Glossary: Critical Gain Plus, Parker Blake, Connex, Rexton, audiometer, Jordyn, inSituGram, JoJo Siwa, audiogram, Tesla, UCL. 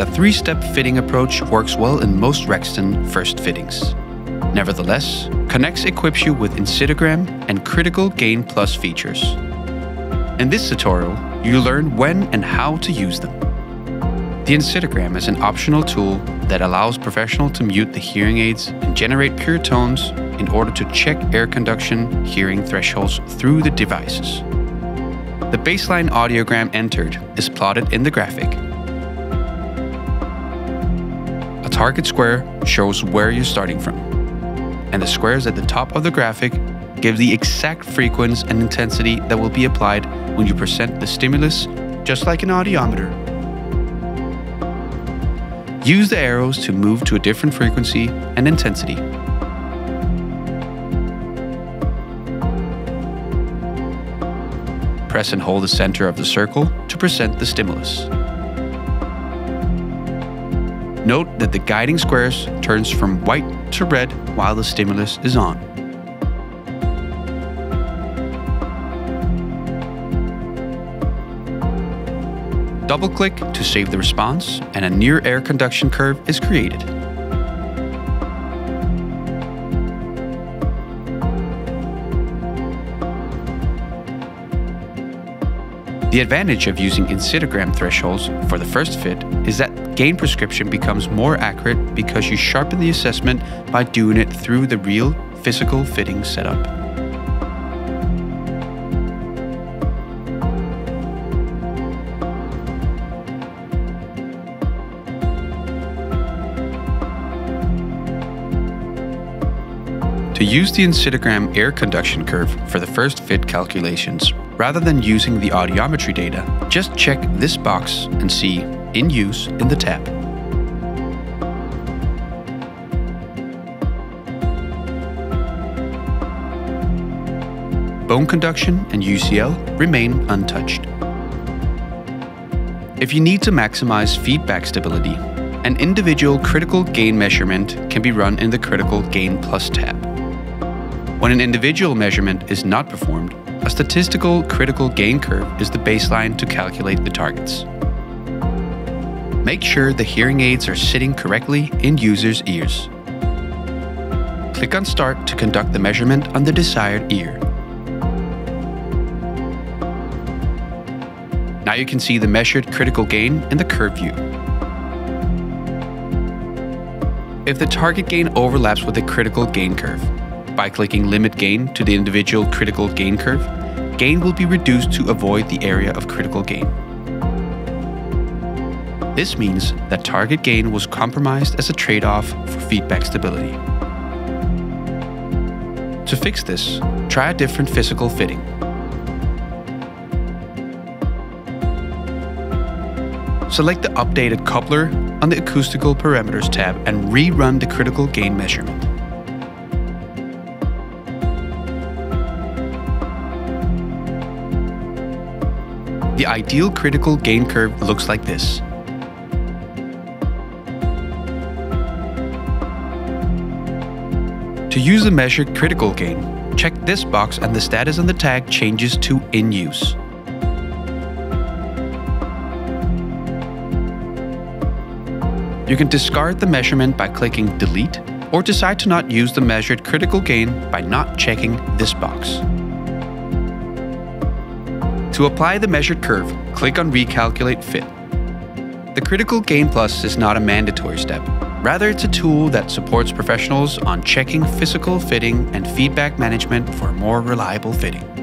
The three-step fitting approach works well in most Rexton first fittings. Nevertheless, Connex equips you with inSituGram and Critical Gain Plus features. In this tutorial, you learn when and how to use them. The inSituGram is an optional tool that allows professionals to mute the hearing aids and generate pure tones in order to check air conduction hearing thresholds through the devices. The baseline audiogram entered is plotted in the graphic. A target square shows where you're starting from, and the squares at the top of the graphic give the exact frequency and intensity that will be applied when you present the stimulus, just like an audiometer. Use the arrows to move to a different frequency and intensity. Press and hold the center of the circle to present the stimulus. Note that the guiding squares turns from white to red while the stimulus is on. Double-click to save the response, and a near air conduction curve is created. The advantage of using inSituGram thresholds for the first fit is that gain prescription becomes more accurate because you sharpen the assessment by doing it through the real, physical fitting setup. To use the inSituGram air conduction curve for the first fit calculations, rather than using the audiometry data, just check this box and see "In Use" in the tab. Bone conduction and UCL remain untouched. If you need to maximize feedback stability, an individual critical gain measurement can be run in the Critical Gain Plus tab. When an individual measurement is not performed, a statistical critical gain curve is the baseline to calculate the targets. Make sure the hearing aids are sitting correctly in users' ears. Click on Start to conduct the measurement on the desired ear. Now you can see the measured critical gain in the curve view. If the target gain overlaps with the critical gain curve, by clicking Limit Gain to the individual critical gain curve, gain will be reduced to avoid the area of critical gain. This means that target gain was compromised as a trade-off for feedback stability. To fix this, try a different physical fitting. Select the updated coupler on the Acoustical Parameters tab and rerun the critical gain measurement. The ideal critical gain curve looks like this. To use the measured critical gain, check this box and the status on the tag changes to In Use. You can discard the measurement by clicking Delete, or decide to not use the measured critical gain by not checking this box. To apply the measured curve, click on Recalculate Fit. The Critical Gain Plus is not a mandatory step. Rather, it's a tool that supports professionals on checking physical fitting and feedback management for a more reliable fitting.